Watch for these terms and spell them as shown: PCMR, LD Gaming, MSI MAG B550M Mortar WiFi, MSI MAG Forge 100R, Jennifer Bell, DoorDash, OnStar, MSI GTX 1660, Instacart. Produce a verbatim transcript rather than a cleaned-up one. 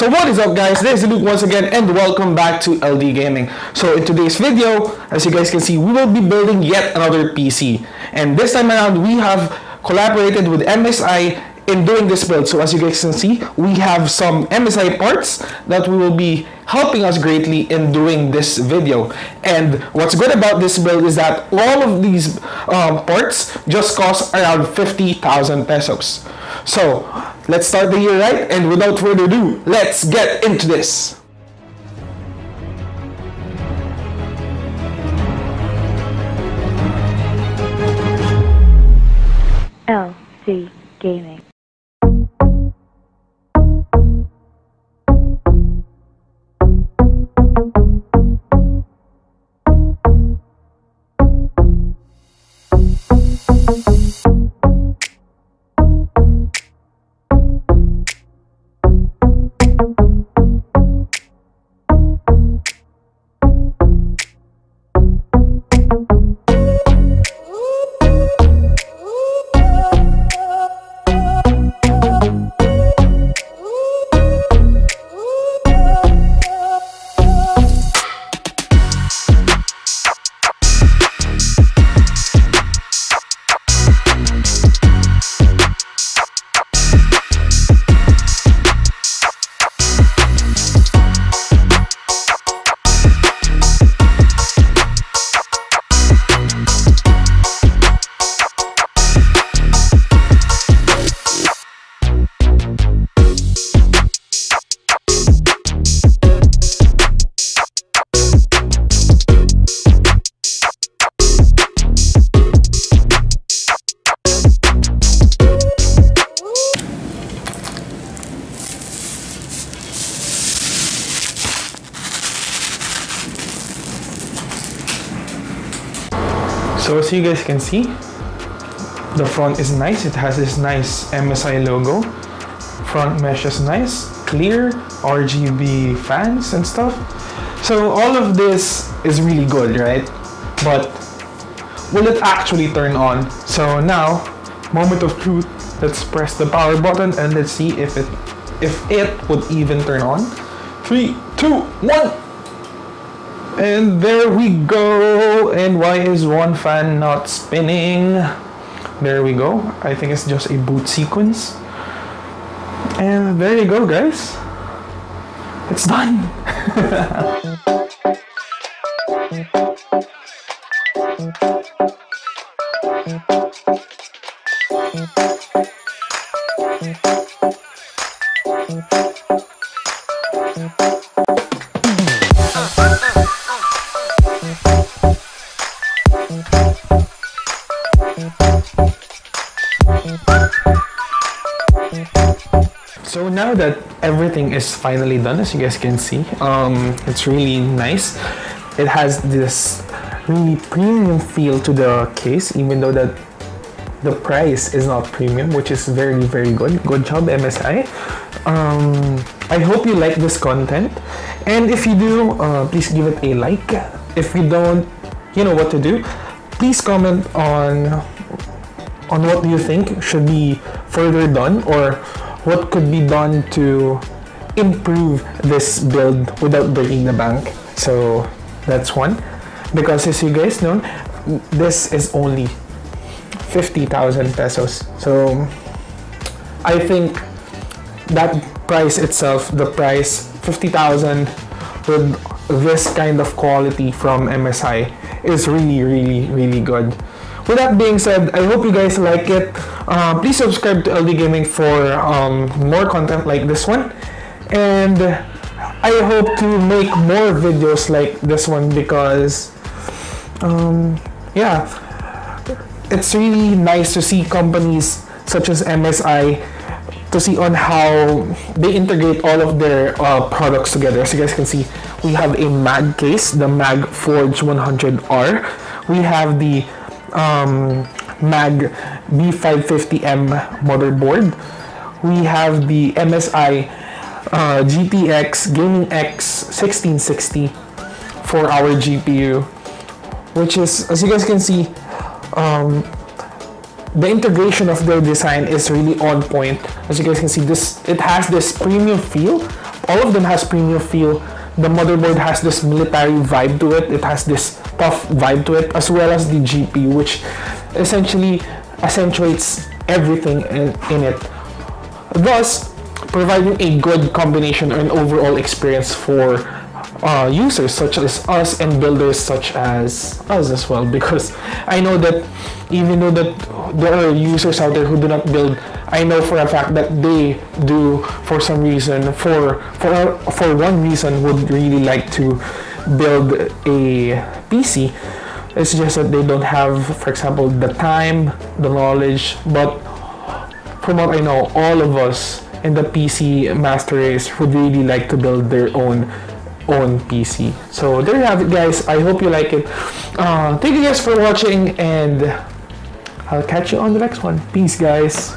So what is up, guys? This is Luke once again, and welcome back to L D Gaming. So in today's video, as you guys can see, we will be building yet another P C, and this time around we have collaborated with M S I in doing this build. So as you guys can see, we have some M S I parts that we will be helping us greatly in doing this video. And what's good about this build is that all of these um, parts just cost around fifty thousand pesos. So let's start the year right, and without further ado, let's get into this. L D Gaming. So as you guys can see, the front is nice. It has this nice M S I logo. Front mesh is nice, clear, R G B fans and stuff. So all of this is really good, right? But will it actually turn on? So now, moment of truth, let's press the power button and let's see if it if it would even turn on. Three, two, one. And there we go. And why is one fan not spinning? There we go. I think it's just a boot sequence. And there you go, guys. It's done. So now that everything is finally done, as you guys can see, um, it's really nice. It has this really premium feel to the case, even though that the price is not premium, which is very, very good. Good job, M S I. Um, I hope you like this content, and if you do, uh, please give it a like. If you don't, you know what to do. Please comment on on what do you think should be further done, or what could be done to improve this build without breaking the bank. So that's one, because as you guys know, this is only fifty thousand pesos. So I think that price itself, the price fifty thousand with this kind of quality from M S I, is really, really, really good. With that being said, I hope you guys like it. Uh, please subscribe to L D Gaming for um, more content like this one. And I hope to make more videos like this one, because um, yeah, it's really nice to see companies such as M S I to see on how they integrate all of their uh, products together. As you guys can see, we have a MAG case, the MAG Forge one hundred R. We have the Um, MAG B five fifty M motherboard. We have the M S I uh, G T X Gaming X sixteen sixty for our G P U, which is, as you guys can see, um, the integration of their design is really on point. As you guys can see, this it has this premium feel all of them has premium feel. The motherboard has this military vibe to it. It has this tough vibe to it, as well as the G P U, which essentially accentuates everything in, in it, thus providing a good combination and overall experience for uh, users such as us and builders such as us as well, because I know that even though that there are users out there who do not build, I know for a fact that they do, for some reason, for for for one reason, would really like to build a P C. It's just that they don't have, for example, the time, the knowledge. But from what I know, all of us in the P C master race would really like to build their own own P C. So there you have it, guys. I hope you like it. Uh, thank you guys for watching, and I'll catch you on the next one. Peace, guys.